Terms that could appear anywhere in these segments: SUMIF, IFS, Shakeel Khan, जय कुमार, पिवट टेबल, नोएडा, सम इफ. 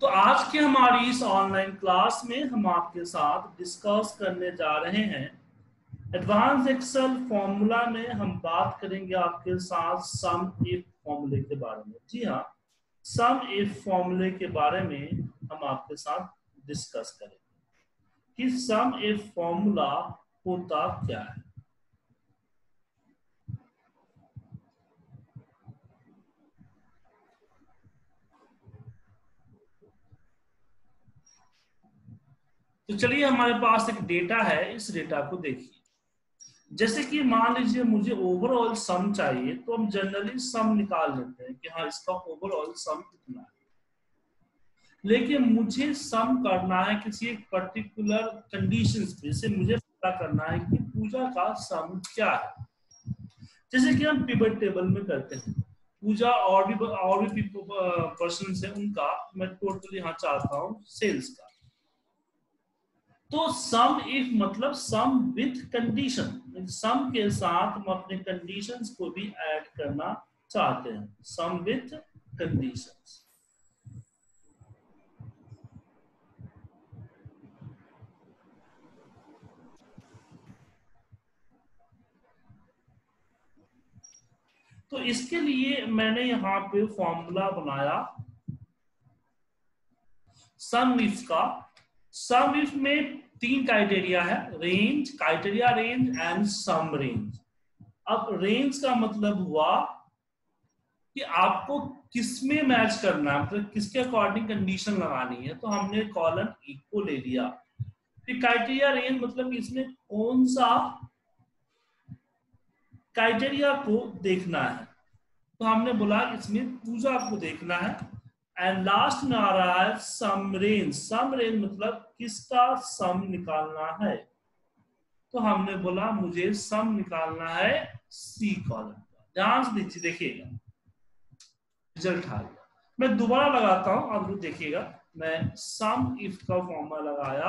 तो आज के हमारी इस ऑनलाइन क्लास में हम आपके साथ डिस्कस करने जा रहे हैं एडवांस एक्सेल फॉर्मूला में। हम बात करेंगे आपके साथ सम इफ फॉर्मूले के बारे में। जी हाँ, सम इफ फॉर्मूले के बारे में हम आपके साथ डिस्कस करेंगे कि सम इफ फॉर्मूला होता क्या है। तो चलिए, हमारे पास एक डेटा है, इस डेटा को देखिए। जैसे कि मान लीजिए मुझे ओवरऑल सम चाहिए, तो हम जनरली सम निकाल लेते हैं कि हाँ इसका ओवरऑल सम कितना है। लेकिन मुझे सम करना है किसी एक पर्टिकुलर कंडीशंस पे, से मुझे पता करना है कि पूजा का सम क्या है। जैसे कि हम पिवट टेबल में करते हैं, पूजा और भी पर्सन है उनका मैं टोटल यहाँ चाहता हूँ सेल्स का। तो सम इफ मतलब सम विथ कंडीशन, सम के साथ हम अपने कंडीशंस को भी ऐड करना चाहते हैं, सम विथ कंडीशंस। तो इसके लिए मैंने यहां पे फॉर्मूला बनाया सम इफ का। सम इफ में तीन क्राइटेरिया है, range criteria, range and sum range. अब रेंज का मतलब हुआ कि आपको किस में मैच करना है, मतलब किसके अकॉर्डिंग कंडीशन लगानी है। तो हमने कॉलम इक्वल ले लिया। फिर क्राइटेरिया रेंज मतलब इसमें कौन सा क्राइटेरिया को देखना है, तो हमने बोला इसमें पूजा को देखना है। एंड लास्ट में आ रहा है सम रेंज। सम रेंज मतलब किसका सम निकालना है, तो हमने बोला मुझे सम निकालना है सी कॉलम का। ध्यान से दीजिए, देखिएगा रिजल्ट आ गया। मैं दोबारा लगाता हूं, आप लोग देखिएगा। मैं सम इफ का फॉर्मूला लगाया,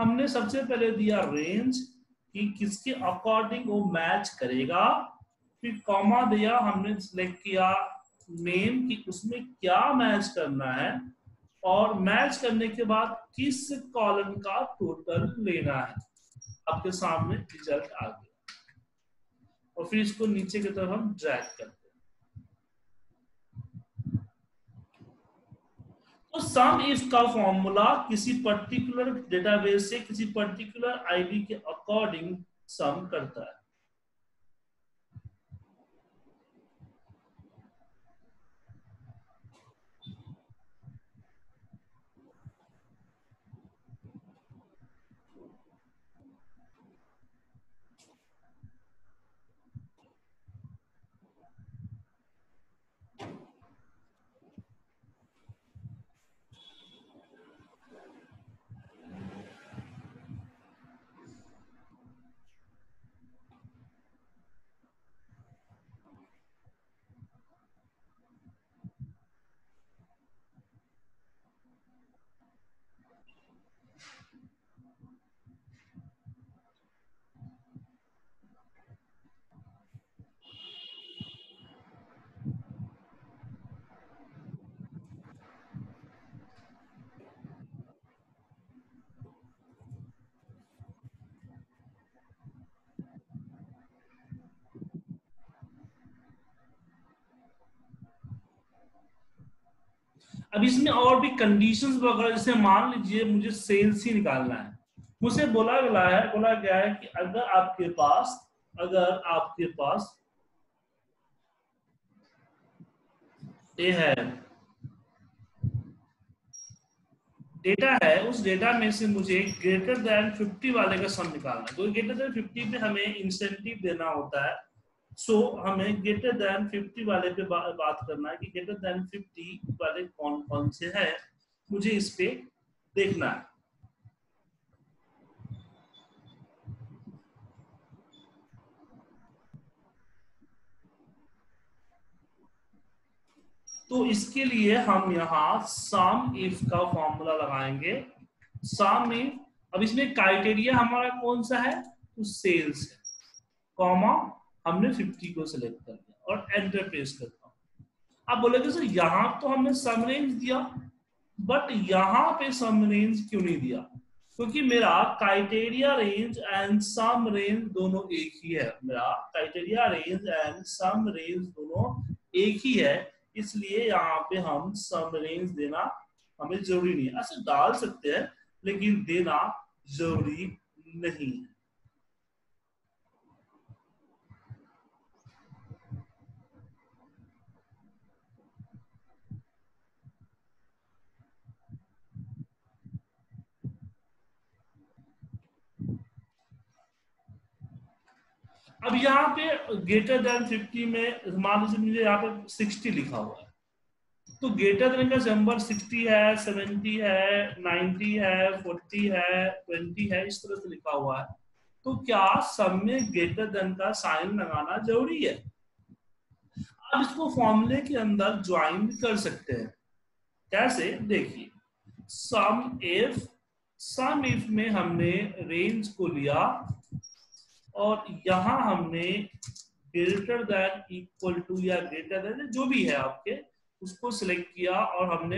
हमने सबसे पहले दिया रेंज कि किसके अकॉर्डिंग वो मैच करेगा। फिर कॉमा दिया, हमने सिलेक्ट किया नेम कि उसमें क्या मैच करना है, और मैच करने के बाद किस कॉलम का टोटल लेना है। आपके सामने रिजल्ट आ गया। और फिर इसको नीचे की तरफ हम ड्रैग करते हैं। तो सम इफ का फॉर्मूला किसी पर्टिकुलर डेटाबेस से किसी पर्टिकुलर आईडी के अकॉर्डिंग सम करता है। अब इसमें और भी कंडीशंस वगैरह, जैसे मान लीजिए मुझे सेल्स ही निकालना है। मुझे बोला गया है कि अगर आपके पास ये है डेटा है, उस डेटा में से मुझे ग्रेटर देन 50 वाले का सम निकालना है। तो ग्रेटर देन 50 पे हमें इंसेंटिव देना होता है। सो हमें ग्रेटर देन 50 वाले पे बात करना है कि ग्रेटर देन 50 वाले कौन कौन से हैं, मुझे इस पे देखना है। तो इसके लिए हम यहाँ सम इफ का फॉर्मूला लगाएंगे। सम इफ, अब इसमें क्राइटेरिया हमारा कौन सा है, तो सेल्स है। कॉमा हमने 50 को सिलेक्ट कर दिया और एंटर प्रेस करता हूं। आप बोलेंगे सर यहाँ तो हमने सम रेंज दिया, बट यहां पे सम रेंज क्यों नहीं दिया? क्योंकि मेरा criteria range and sum range दोनों एक ही है, मेरा criteria range and sum range दोनों एक ही है, इसलिए यहाँ पे हम सम रेंज देना हमें जरूरी नहीं है। ऐसे डाल सकते हैं लेकिन देना जरूरी नहीं है। अब यहाँ पे ग्रेटर देन 50 में मान लीजिए मुझे यहाँ पे 60 लिखा हुआ है, तो ग्रेटर देन का नंबर 60 है, 70 है, 90 है, 40 है, 20 है, इस तरह से लिखा हुआ है। तो क्या सब में ग्रेटर देन का साइन लगाना जरूरी है? आप इसको फॉर्मूले के अंदर ज्वाइन कर सकते हैं। कैसे? देखिए, सम इफ में हमने रेंज को लिया और यहां हमने ग्रेटर देन इक्वल टू या ग्रेटर देन जो भी है आपके उसको सिलेक्ट किया और हमने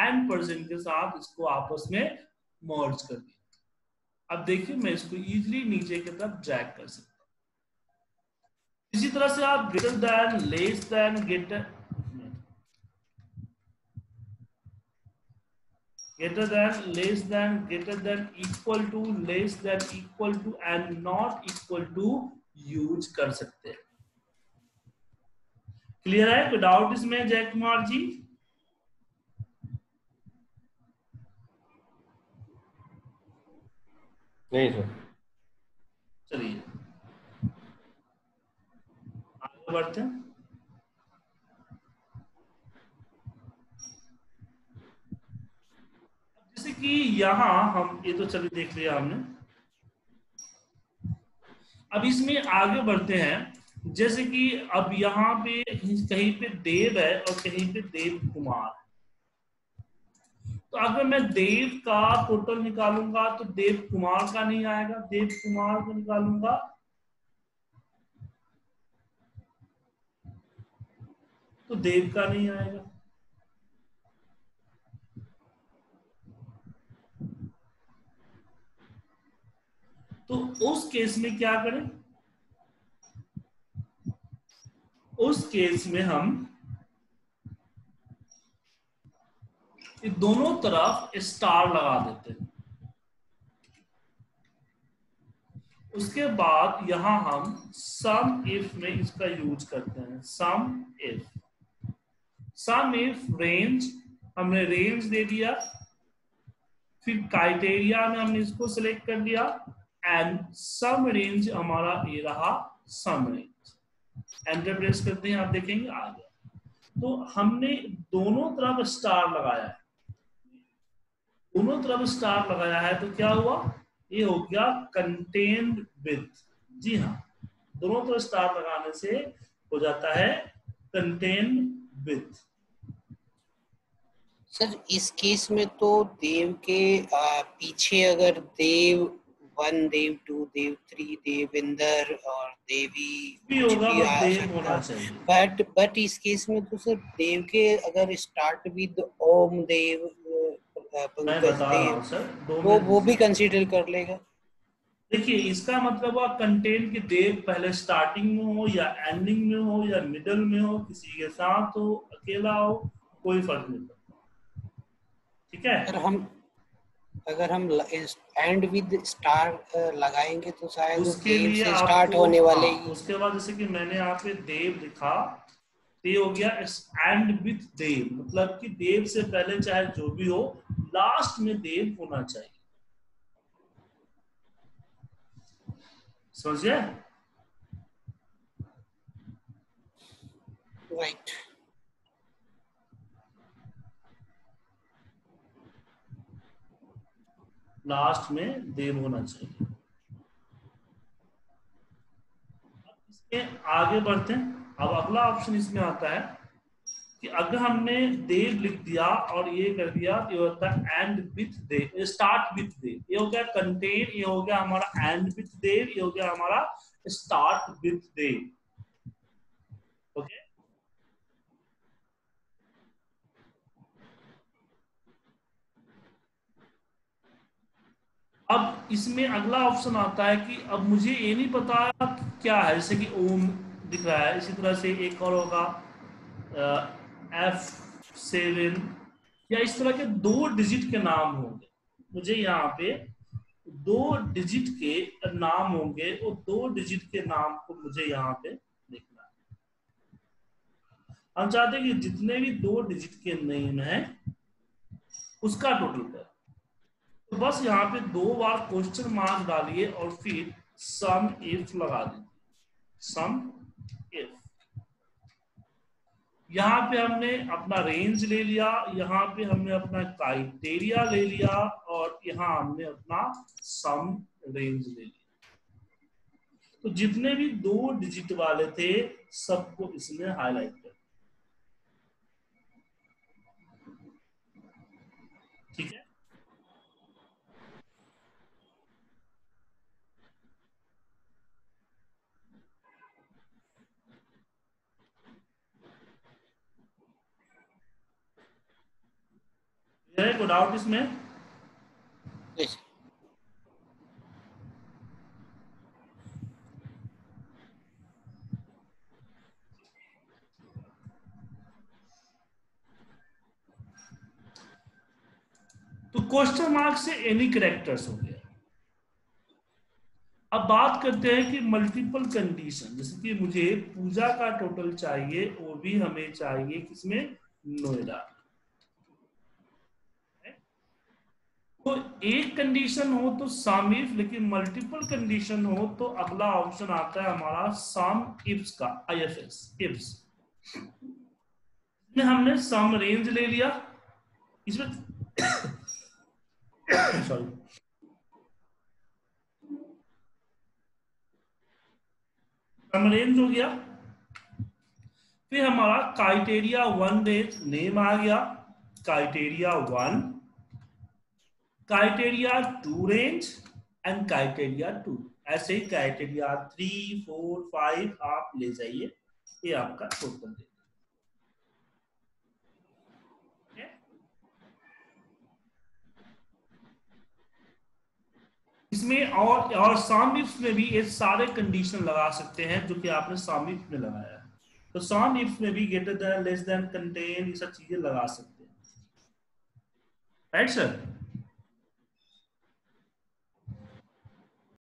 एंड परसेंट के साथ इसको आपस में मर्ज कर दिया। अब देखिए मैं इसको इजीली नीचे की तरफ ड्रैग कर सकता हूं। इसी तरह से आप greater than, less than, greater than, less than, greater than equal to, less than equal to and not equal to use कर सकते हैं। क्लियर है? कोई डाउट इसमें जय कुमार जी? नहीं सर। चलिए आगे बढ़ते हैं। जैसे कि यहाँ हम ये तो चलिए देख लिया हमने, अब इसमें आगे बढ़ते हैं। जैसे कि अब यहाँ पे कहीं पे देव है और कहीं पे देव कुमार, तो अगर मैं देव का टोटल निकालूंगा तो देव कुमार का नहीं आएगा, देव कुमार को निकालूंगा तो देव का नहीं आएगा। तो उस केस में क्या करें? उस केस में हम दोनों तरफ स्टार लगा देते हैं। उसके बाद यहां हम सम इफ में इसका यूज करते हैं। सम इफ रेंज हमने रेंज दे दिया, फिर क्राइटेरिया में हमने इसको सिलेक्ट कर दिया एंड सम रेंज हमारा ये रहा सम रेंज। एंटर प्रेस करते हैं, आप देखेंगे आ गया। तो हमने दोनों तरफ स्टार लगाया है, दोनों तरफ स्टार लगाया है तो क्या हुआ? ये हो गया कंटेन्ड विथ। जी हाँ, दोनों तरफ स्टार लगाने से हो जाता है कंटेन्ड विथ। सर इस केस में तो देव के पीछे अगर Dev one, Dev two, Dev three, Devendra और देवी भी होगा, देव होना चाहिए। बट इस केस में तो सर देव के अगर स्टार्ट विद ओम देव, तो वो भी कंसीडर कर लेगा। देखिए इसका मतलब आप कंटेंट के देव पहले स्टार्टिंग में हो या एंडिंग में हो या मिडल में हो, किसी के साथ हो, अकेला हो, कोई फर्क नहीं पड़ता। ठीक है, अगर हम एंड विद स्टार लगाएंगे तो शायद उसके लिए स्टार्ट होने वाले ही। उसके बाद जैसे कि मैंने यहाँ पे देव लिखा, ये हो गया एंड विद देव, मतलब कि देव से पहले चाहे जो भी हो लास्ट में देव होना चाहिए। समझिए राइट। लास्ट में देव होना चाहिए। इसके आगे बढ़ते हैं। अब अगला ऑप्शन इसमें आता है कि अगर हमने देव लिख दिया और ये कर दिया, ये होता है end with Dev, start with Dev. ये हो गया कंटेन, ये हो गया हमारा एंड विथ देव, ये हो गया हमारा स्टार्ट विथ देव। ओके इसमें अगला ऑप्शन आता है कि अब मुझे ये नहीं पता क्या है, जैसे कि ओम दिख रहा है, इसी तरह से एक और होगा F7 या इस तरह के दो डिजिट के नाम होंगे। मुझे यहाँ पे दो डिजिट के नाम होंगे और दो डिजिट के नाम को मुझे यहाँ पे देखना है। हम चाहते हैं कि जितने भी दो डिजिट के नेम है उसका टोटल कर, तो बस यहाँ पे दो बार क्वेश्चन मार्क डालिए और फिर सम इफ लगा दीजिए। सम इफ, यहाँ पे हमने अपना रेंज ले लिया, यहाँ पे हमने अपना क्राइटेरिया ले लिया और यहाँ हमने अपना सम रेंज ले लिया। तो जितने भी दो डिजिट वाले थे सबको इसमें हाईलाइट कर, ठीक है। कोई डाउट इसमें? yes. तो क्वेश्चन मार्क से एनी कैरेक्टर्स हो गया। अब बात करते हैं कि मल्टीपल कंडीशन, जैसे कि मुझे पूजा का टोटल चाहिए, वो भी हमें चाहिए किसमें? नोएडा। तो एक कंडीशन हो तो सम इफ, लेकिन मल्टीपल कंडीशन हो तो अगला ऑप्शन आता है हमारा सम इफ्स का, IFS इफ्स। इसमें हमने सम रेंज ले लिया, इसमें सॉरी सम रेंज हो गया, फिर हमारा क्राइटेरिया वन रेंज नेम आ गया, criteria one, criteria two range and criteria two, ऐसे ही क्राइटेरिया 3, 4, 5 आप ले जाइए, ये आपका टोटल देगा। इसमें और सम इफ में भी ये सारे कंडीशन लगा सकते हैं जो कि आपने सम इफ में लगाया, तो सम इफ में भी greater than, less than, contain, ये सब चीजें लगा सकते हैं, राइट सर।